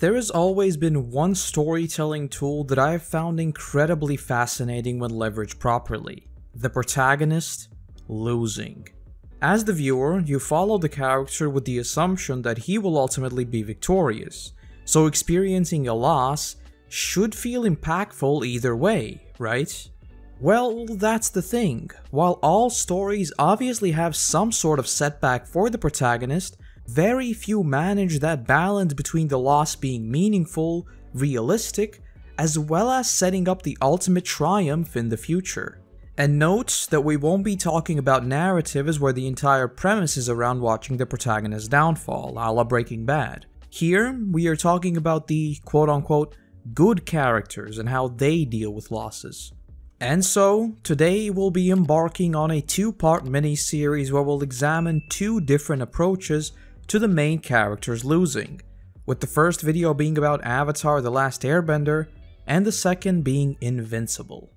There has always been one storytelling tool that I have found incredibly fascinating when leveraged properly: the protagonist losing. As the viewer, you follow the character with the assumption that he will ultimately be victorious, so experiencing a loss should feel impactful either way, right? Well, that's the thing. While all stories obviously have some sort of setback for the protagonist, very few manage that balance between the loss being meaningful, realistic, as well as setting up the ultimate triumph in the future. And note that we won't be talking about narratives where the entire premise is around watching the protagonist's downfall, a la Breaking Bad. Here, we are talking about the quote-unquote good characters and how they deal with losses. And so, today we'll be embarking on a two-part mini-series where we'll examine two different approaches to the main character's losing, with the first video being about Avatar The Last Airbender, and the second being Invincible.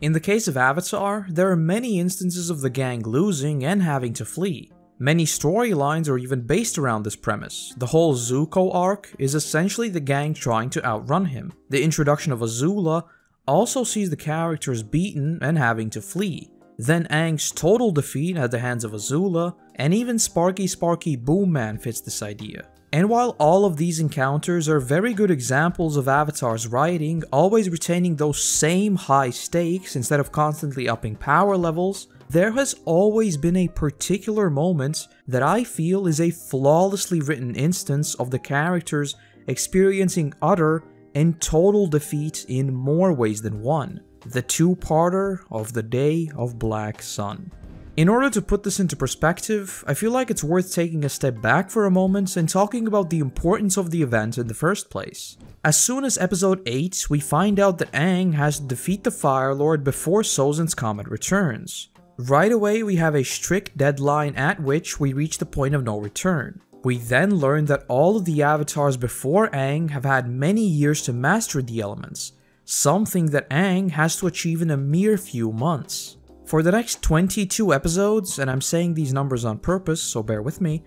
In the case of Avatar, there are many instances of the gang losing and having to flee. Many storylines are even based around this premise. The whole Zuko arc is essentially the gang trying to outrun him. The introduction of Azula also sees the characters beaten and having to flee. Then Aang's total defeat at the hands of Azula, and even Sparky Sparky Boom Man fits this idea. And while all of these encounters are very good examples of Avatar's writing, always retaining those same high stakes instead of constantly upping power levels, there has always been a particular moment that I feel is a flawlessly written instance of the characters experiencing utter and total defeat in more ways than one: the two-parter of the Day of Black Sun. In order to put this into perspective, I feel like it's worth taking a step back for a moment and talking about the importance of the event in the first place. As soon as episode 8, we find out that Aang has to defeat the Fire Lord before Sozin's Comet returns. Right away, we have a strict deadline at which we reach the point of no return. We then learn that all of the avatars before Aang have had many years to master the elements, something that Aang has to achieve in a mere few months. For the next 22 episodes, and I'm saying these numbers on purpose, so bear with me,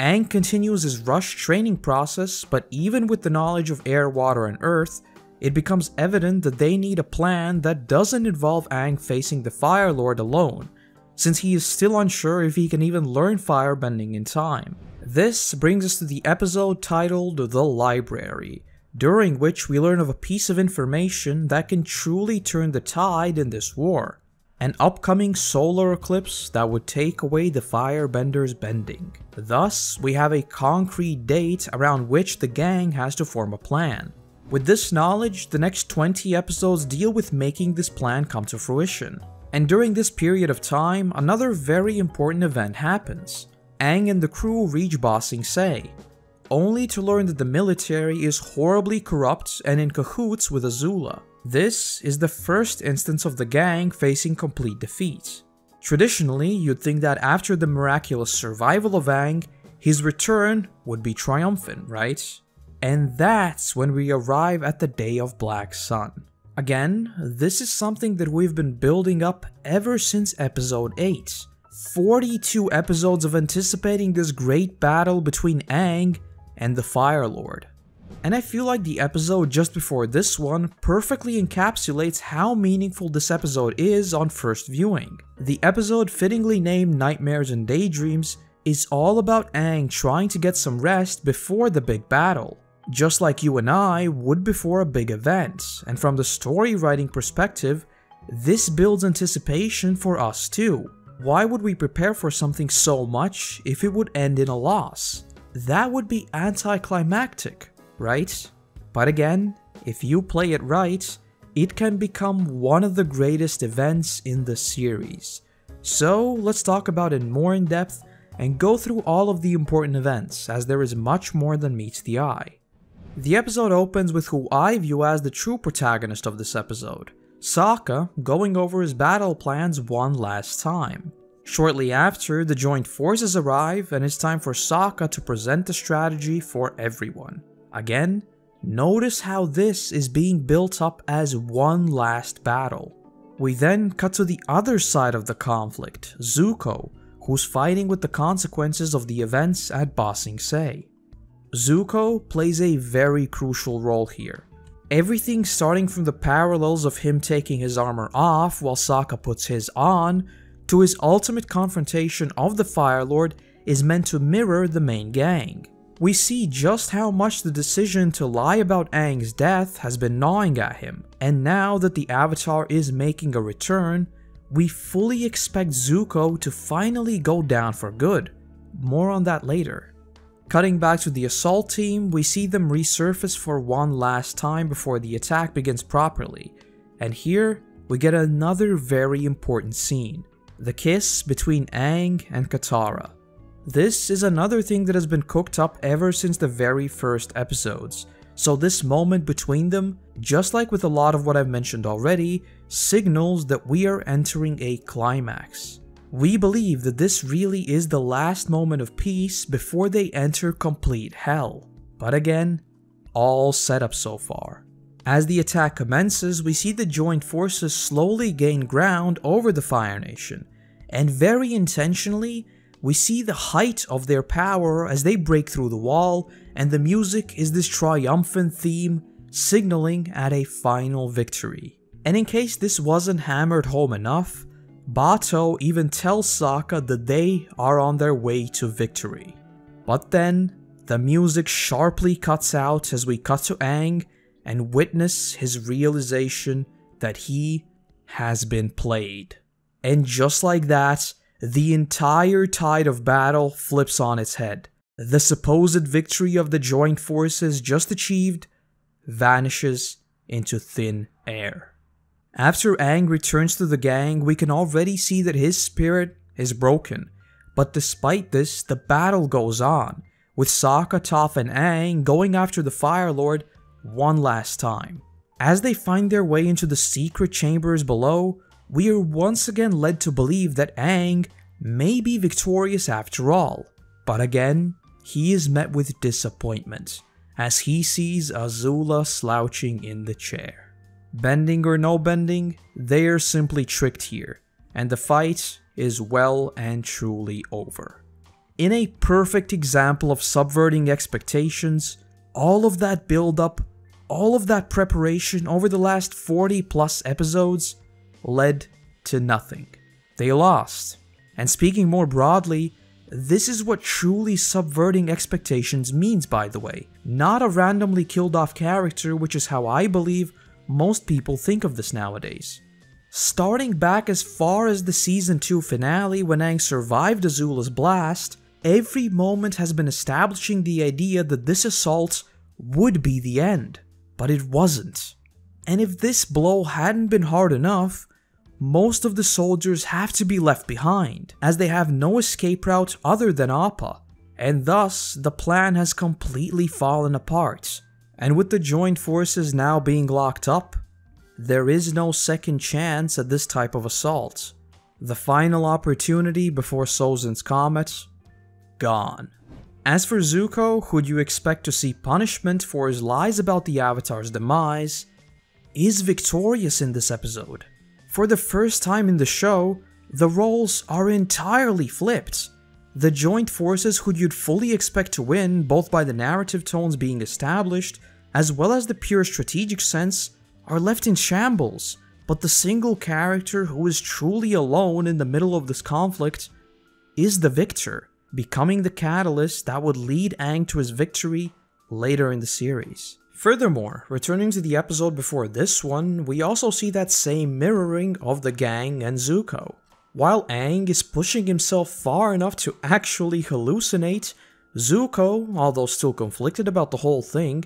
Aang continues his rush training process, but even with the knowledge of air, water, and earth, it becomes evident that they need a plan that doesn't involve Aang facing the Fire Lord alone, since he is still unsure if he can even learn firebending in time. This brings us to the episode titled The Library, during which we learn of a piece of information that can truly turn the tide in this war: an upcoming solar eclipse that would take away the firebender's bending. Thus, we have a concrete date around which the gang has to form a plan. With this knowledge, the next 20 episodes deal with making this plan come to fruition. And during this period of time, another very important event happens. Aang and the crew reach Ba Sing Se, only to learn that the military is horribly corrupt and in cahoots with Azula. This is the first instance of the gang facing complete defeat. Traditionally, you'd think that after the miraculous survival of Aang, his return would be triumphant, right? And that's when we arrive at the Day of Black Sun. Again, this is something that we've been building up ever since episode 8. 42 episodes of anticipating this great battle between Aang and the Fire Lord. And I feel like the episode just before this one perfectly encapsulates how meaningful this episode is on first viewing. The episode, fittingly named Nightmares and Daydreams, is all about Aang trying to get some rest before the big battle, just like you and I would before a big event, and from the story writing perspective, this builds anticipation for us too. Why would we prepare for something so much if it would end in a loss? That would be anticlimactic, right? But again, if you play it right, it can become one of the greatest events in the series. So let's talk about it more in depth and go through all of the important events, as there is much more than meets the eye. The episode opens with who I view as the true protagonist of this episode, Sokka going over his battle plans one last time. Shortly after, the joint forces arrive and it's time for Sokka to present the strategy for everyone. Again, notice how this is being built up as one last battle. We then cut to the other side of the conflict, Zuko, who's fighting with the consequences of the events at Ba Sing Se. Zuko plays a very crucial role here. Everything starting from the parallels of him taking his armor off while Sokka puts his on, to his ultimate confrontation of the Fire Lord is meant to mirror the main gang. We see just how much the decision to lie about Aang's death has been gnawing at him, and now that the Avatar is making a return, we fully expect Zuko to finally go down for good. More on that later. Cutting back to the assault team, we see them resurface for one last time before the attack begins properly, and here we get another very important scene, the kiss between Aang and Katara. This is another thing that has been cooked up ever since the very first episodes, so this moment between them, just like with a lot of what I've mentioned already, signals that we are entering a climax. We believe that this really is the last moment of peace before they enter complete hell. But again, all set up so far. As the attack commences, we see the joint forces slowly gain ground over the Fire Nation, and very intentionally, we see the height of their power as they break through the wall, and the music is this triumphant theme, signaling at a final victory. And in case this wasn't hammered home enough, Bato even tells Sokka that they are on their way to victory. But then, the music sharply cuts out as we cut to Aang and witness his realization that he has been played. And just like that, the entire tide of battle flips on its head. The supposed victory of the joint forces just achieved vanishes into thin air. After Aang returns to the gang, we can already see that his spirit is broken. But despite this, the battle goes on, with Sokka, Toph, and Aang going after the Fire Lord one last time. As they find their way into the secret chambers below, we are once again led to believe that Aang may be victorious after all, but again, he is met with disappointment, as he sees Azula slouching in the chair. Bending or no bending, they are simply tricked here, and the fight is well and truly over. In a perfect example of subverting expectations, all of that build-up, all of that preparation over the last 40-plus episodes, led to nothing. They lost. And speaking more broadly, this is what truly subverting expectations means, by the way. Not a randomly killed off character, which is how I believe most people think of this nowadays. Starting back as far as the season 2 finale when Aang survived Azula's blast, every moment has been establishing the idea that this assault would be the end. But it wasn't. And if this blow hadn't been hard enough, most of the soldiers have to be left behind, as they have no escape route other than Appa, and thus the plan has completely fallen apart. And with the joint forces now being locked up, there is no second chance at this type of assault. The final opportunity before Sozin's Comet, gone. As for Zuko, who'd you expect to see punishment for his lies about the Avatar's demise, is victorious in this episode. For the first time in the show, the roles are entirely flipped. The joint forces, who you'd fully expect to win, both by the narrative tones being established, as well as the pure strategic sense, are left in shambles, but the single character who is truly alone in the middle of this conflict is the victor, becoming the catalyst that would lead Aang to his victory later in the series. Furthermore, returning to the episode before this one, we also see that same mirroring of the gang and Zuko. While Aang is pushing himself far enough to actually hallucinate, Zuko, although still conflicted about the whole thing,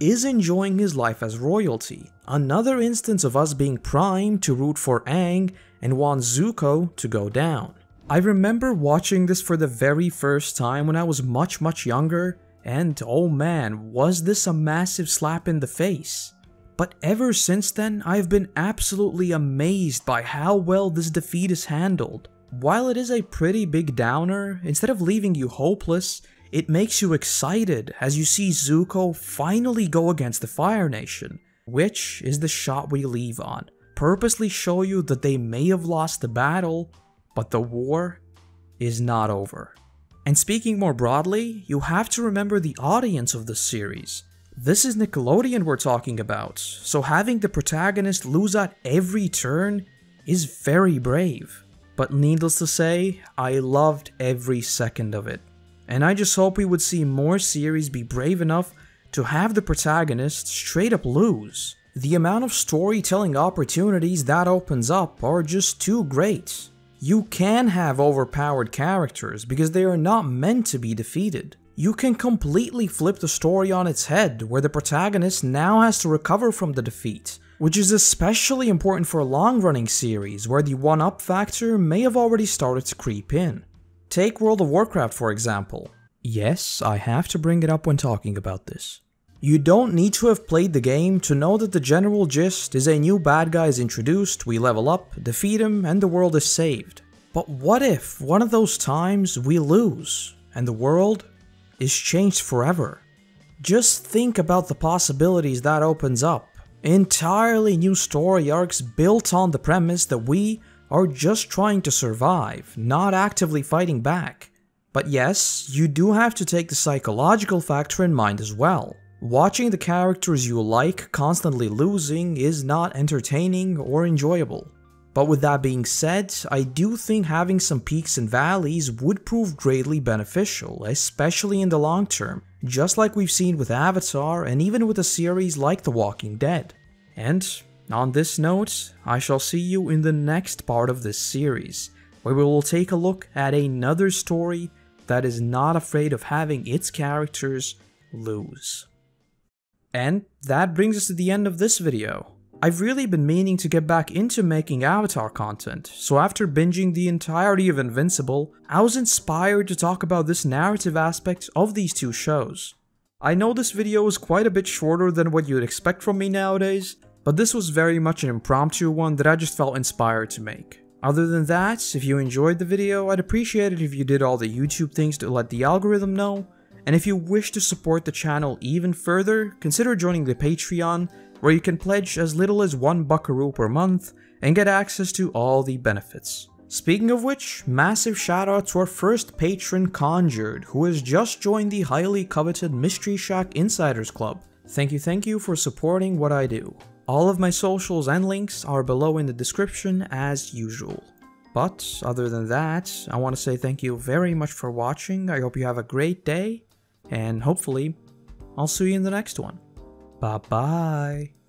is enjoying his life as royalty. Another instance of us being primed to root for Aang and want Zuko to go down. I remember watching this for the very first time when I was much younger, and oh man, was this a massive slap in the face. But ever since then, I've been absolutely amazed by how well this defeat is handled. While it is a pretty big downer, instead of leaving you hopeless, it makes you excited as you see Zuko finally go against the Fire Nation, which is the shot we leave on. Purposely show you that they may have lost the battle, but the war is not over. And speaking more broadly, you have to remember the audience of this series. This is Nickelodeon we're talking about, so having the protagonist lose at every turn is very brave. But needless to say, I loved every second of it. And I just hope we would see more series be brave enough to have the protagonist straight up lose. The amount of storytelling opportunities that opens up are just too great. You can have overpowered characters because they are not meant to be defeated. You can completely flip the story on its head, where the protagonist now has to recover from the defeat, which is especially important for long-running series where the one-up factor may have already started to creep in. Take World of Warcraft for example. Yes, I have to bring it up when talking about this. You don't need to have played the game to know that the general gist is a new bad guy is introduced, we level up, defeat him, and the world is saved. But what if one of those times we lose, and the world is changed forever? Just think about the possibilities that opens up. Entirely new story arcs built on the premise that we are just trying to survive, not actively fighting back. But yes, you do have to take the psychological factor in mind as well. Watching the characters you like constantly losing is not entertaining or enjoyable. But with that being said, I do think having some peaks and valleys would prove greatly beneficial, especially in the long term, just like we've seen with Avatar and even with a series like The Walking Dead. And on this note, I shall see you in the next part of this series, where we will take a look at another story that is not afraid of having its characters lose. And that brings us to the end of this video. I've really been meaning to get back into making Avatar content, so after binging the entirety of Invincible, I was inspired to talk about this narrative aspect of these two shows. I know this video is quite a bit shorter than what you'd expect from me nowadays, but this was very much an impromptu one that I just felt inspired to make. Other than that, if you enjoyed the video, I'd appreciate it if you did all the YouTube things to let the algorithm know. And if you wish to support the channel even further, consider joining the Patreon, where you can pledge as little as $1 per month and get access to all the benefits. Speaking of which, massive shoutout to our first patron Conjured, who has just joined the highly coveted Mystery Shack Insiders Club. Thank you for supporting what I do. All of my socials and links are below in the description as usual. But other than that, I want to say thank you very much for watching, I hope you have a great day. And hopefully, I'll see you in the next one. Bye-bye.